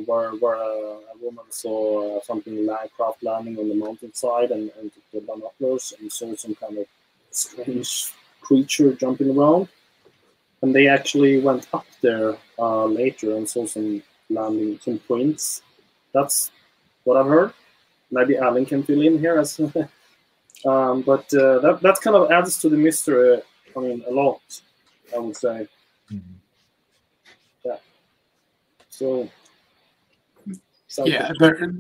where a woman saw something like craft landing on the mountain side and took the binoculars and saw some kind of strange creature jumping around. And they actually went up there later and saw some landing, some prints. That's what I've heard. Maybe Alan can fill in here. As that kind of adds to the mystery, I mean, a lot, I would say. Mm-hmm. Yeah. So. Something. Yeah,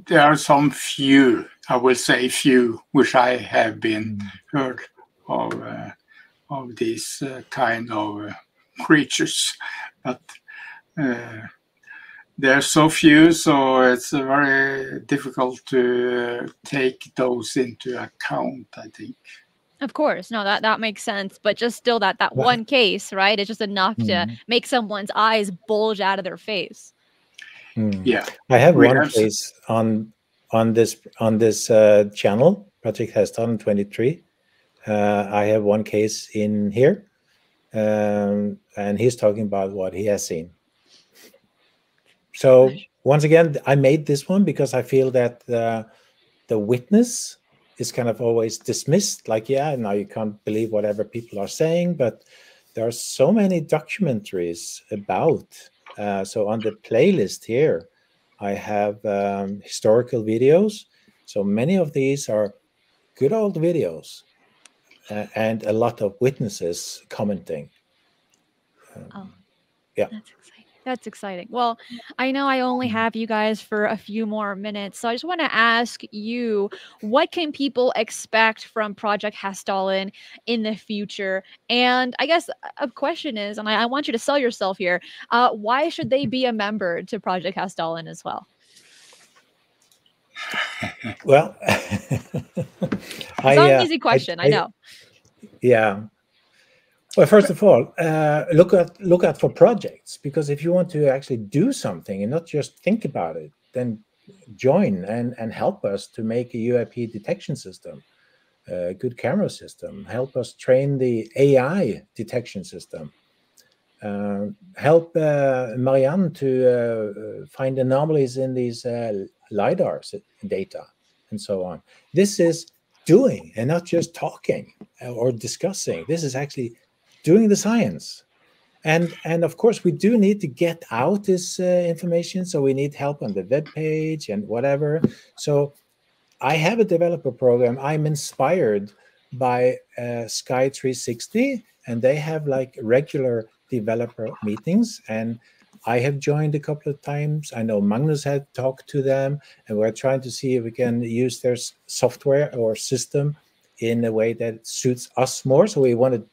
there are some few, I will say few, which I have been heard of these kind of creatures, but there are so few, so it's very difficult to take those into account, I think. Of course. No, that makes sense. But just still that one case, right? It's just enough to make someone's eyes bulge out of their face. Yeah. I have one case on this channel, Project Hessdalen 23. I have one case in here, and he's talking about what he has seen. So once again, I made this one because I feel that the witness is kind of always dismissed, like, yeah, now you can't believe whatever people are saying, but there are so many documentaries about. So on the playlist here, I have historical videos. So many of these are good old videos and a lot of witnesses commenting. Yeah. That's exciting. That's exciting. Well, I know I only have you guys for a few more minutes, so I just want to ask you, what can people expect from Project Hessdalen in the future? And I guess a question is, and I want you to sell yourself here, why should they be a member to Project Hessdalen as well? Well, it's not an easy question, I know. Yeah. Well, first of all, look out for projects, because if you want to actually do something and not just think about it, then join and help us to make a UAP detection system, a good camera system, help us train the AI detection system, help Marianne to find anomalies in these LiDAR data and so on. This is doing and not just talking or discussing. This is actually doing the science, and of course we do need to get out this information, so we need help on the web page and whatever. So I have a developer program. I'm inspired by Sky 360, and they have like regular developer meetings, and I have joined a couple of times. I know Magnus had talked to them, and we're trying to see if we can use their software or system in a way that suits us more. So we want to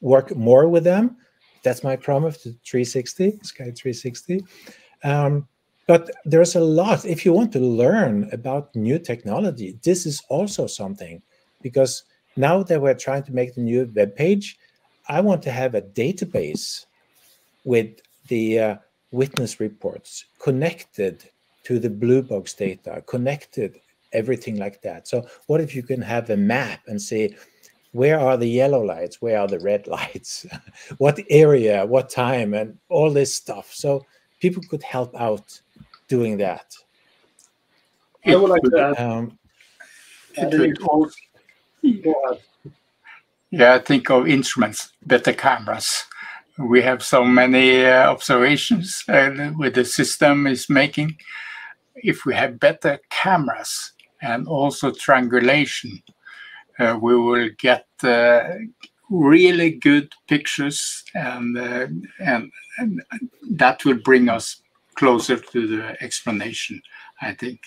work more with them. That's my promise to 360, Sky 360. But there's a lot. If you want to learn about new technology, this is also something, because now that we're trying to make the new web page, I want to have a database with the witness reports connected to the blue box data, connected everything like that. So what if you can have a map and say, where are the yellow lights? Where are the red lights? What area, what time, and all this stuff. So people could help out doing that. I would like to add, think of instruments, better cameras. We have so many observations with the system is making. If we have better cameras and also triangulation, we will get really good pictures, and that will bring us closer to the explanation, I think.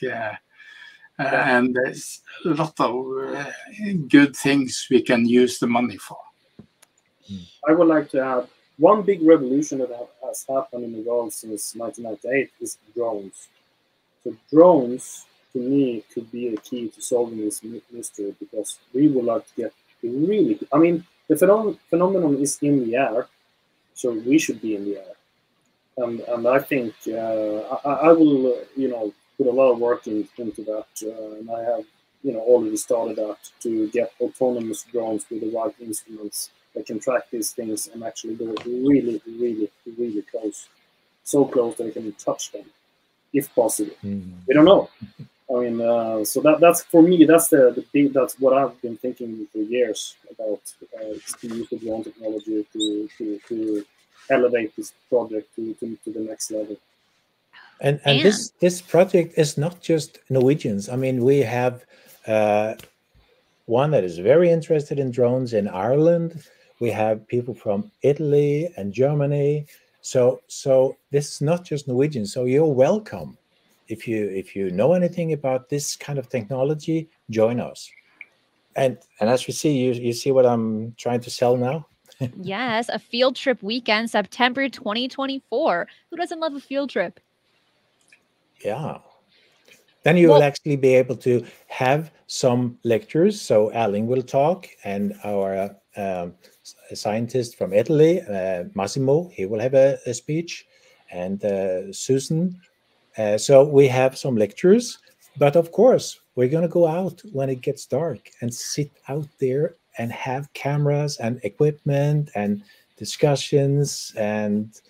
And there's a lot of good things we can use the money for. I would like to add, one big revolution that has happened in the world since 1998 is drones. So drones, to me, could be a key to solving this mystery, because we would like to get really... I mean, the phenomenon is in the air, so we should be in the air. And I think I will, you know, put a lot of work into that, and I have, you know, already started that to get autonomous drones with the right instruments that can track these things and actually go really, really, really close, so close that you can touch them, if possible. Mm-hmm. We don't know. I mean, so that's for me. That's the thing. That's what I've been thinking for years about, to use the drone technology to elevate this project to the next level. And this project is not just Norwegians. I mean, we have one that is very interested in drones in Ireland. We have people from Italy and Germany. So this is not just Norwegian. So you're welcome. If you know anything about this kind of technology, join us. And as we see, you see what I'm trying to sell now? Yes, a field trip weekend, September 2024. Who doesn't love a field trip? Yeah. Then you will actually be able to have some lectures. So Alan will talk, and our scientist from Italy, Massimo, he will have a speech, and Susan. So we have some lectures, but of course, we're going to go out when it gets dark and sit out there and have cameras and equipment and discussions and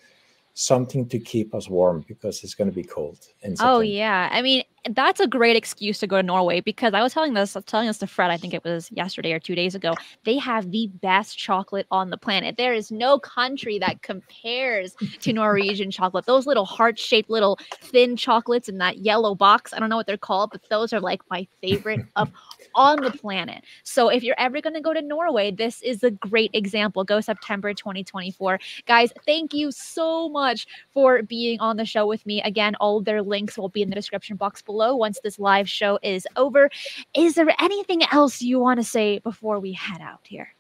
something to keep us warm, because it's going to be cold. Oh, yeah. I mean, that's a great excuse to go to Norway, because I was telling this to Fred, I think it was yesterday or 2 days ago, they have the best chocolate on the planet. There is no country that compares to Norwegian chocolate. Those little heart-shaped little thin chocolates in that yellow box, I don't know what they're called, but those are like my favorite of on the planet. So if you're ever going to go to Norway, this is a great example. Go September 2024. Guys, thank you so much for being on the show with me. Again, all of their links will be in the description box below once this live show is over. Is there anything else you want to say before we head out here?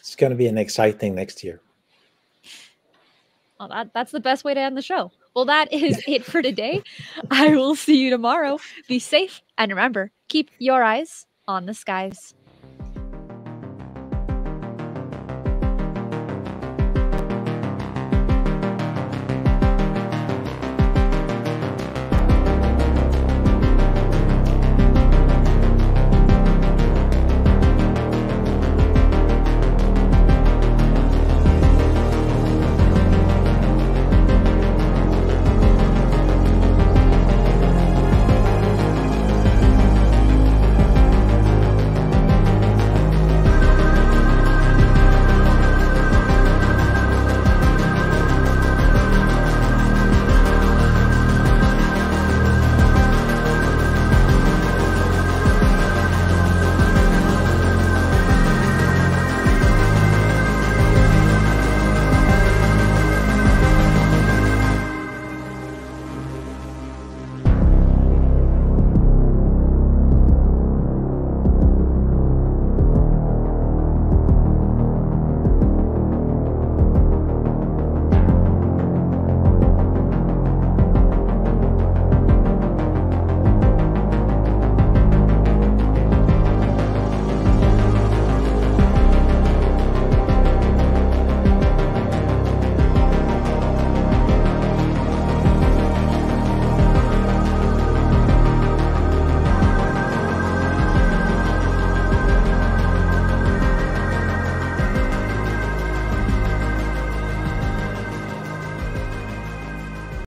It's going to be an exciting next year. Well, that's the best way to end the show. Well, that is it for today. I will see you tomorrow. Be safe, and remember, keep your eyes on the skies.